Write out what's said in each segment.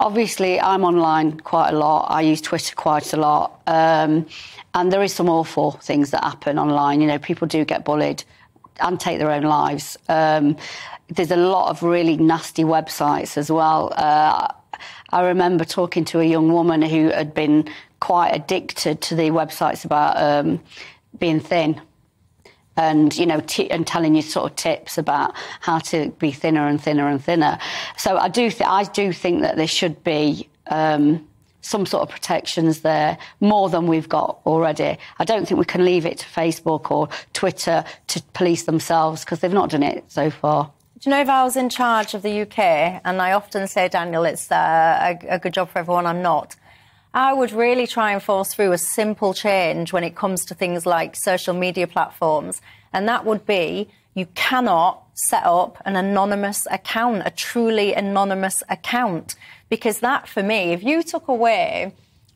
Obviously, I'm online quite a lot. I use Twitter quite a lot. And there is some awful things that happen online. You know, people do get bullied and take their own lives. There's a lot of really nasty websites as well. I remember talking to a young woman who had been quite addicted to the websites about being thin. And, you know, telling you sort of tips about how to be thinner and thinner and thinner. So I do think that there should be some sort of protections there, more than we've got already. I don't think we can leave it to Facebook or Twitter to police themselves, because they've not done it so far. Do you know, if I was in charge of the UK, and I often say, Daniel, it's a good job for everyone, I'm not. I would really try and force through a simple change when it comes to things like social media platforms. And that would be, you cannot set up an anonymous account, a truly anonymous account. Because that, for me, if you took away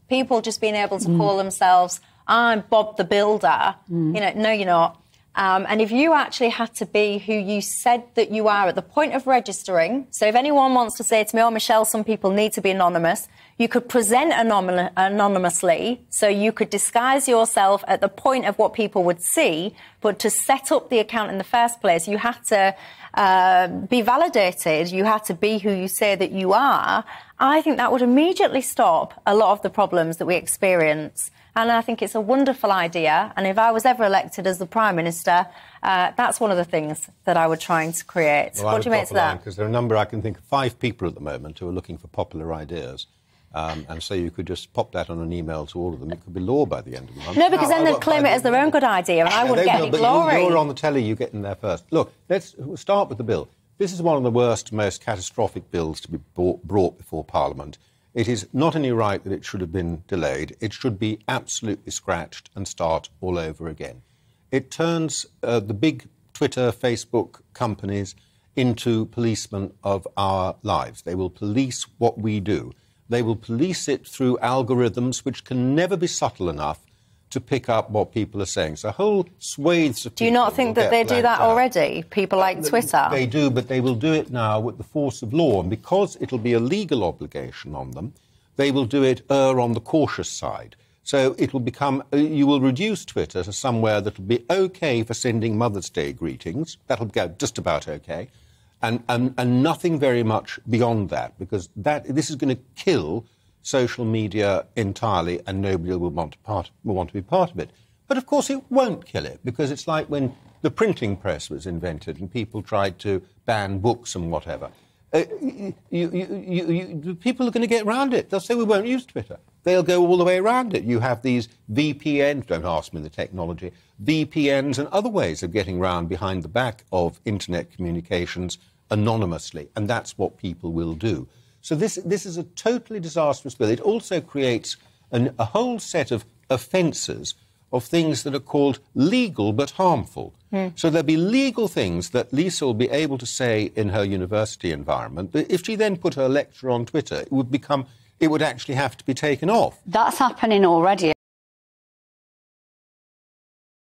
people just being able to call themselves, I'm Bob the Builder, you know, no, you're not. And if you actually had to be who you said that you are at the point of registering, so if anyone wants to say to me, oh, Michelle, some people need to be anonymous, you could present anonymously, so you could disguise yourself at the point of what people would see, but to set up the account in the first place, you had to be validated, you had to be who you say that you are. I think that would immediately stop a lot of the problems that we experience. And I think it's a wonderful idea. And if I was ever elected as the Prime Minister, that's one of the things that I would try and create. Well, what do you make of that? Because there are a number, I can think of 5 people at the moment who are looking for popular ideas. And so you could just pop that on an email to all of them. It could be law by the end of the month. No, because then they'll claim it as their own good idea, and I wouldn't get any glory. You're on the telly, you get in there first. Look, let's start with the bill. This is one of the worst, most catastrophic bills to be brought before Parliament. It is not only right that it should have been delayed, it should be absolutely scratched and start all over again. It turns the big Twitter, Facebook companies into policemen of our lives. They will police what we do. They will police it through algorithms which can never be subtle enough to pick up what people are saying. So whole swathes of people... Do you not think that they do that already, people like Twitter? They do, but they will do it now with the force of law. And because it'll be a legal obligation on them, they will do it on the cautious side. So it will become... You will reduce Twitter to somewhere that'll be OK for sending Mother's Day greetings. That'll go just about OK. And nothing very much beyond that, because this is going to kill social media entirely, and nobody will want to be part of it. But, of course, it won't kill it, because it's like when the printing press was invented and people tried to ban books and whatever. People are going to get round it. They'll say, we won't use Twitter. They'll go all the way around it. You have these VPNs, don't ask me the technology, VPNs and other ways of getting round behind the back of internet communications anonymously, and that's what people will do. So this is a totally disastrous bill. It also creates a whole set of offences of things that are called legal but harmful. So there'll be legal things that Lisa will be able to say in her university environment, but if she then put her lecture on Twitter, it would actually have to be taken off. That's happening already.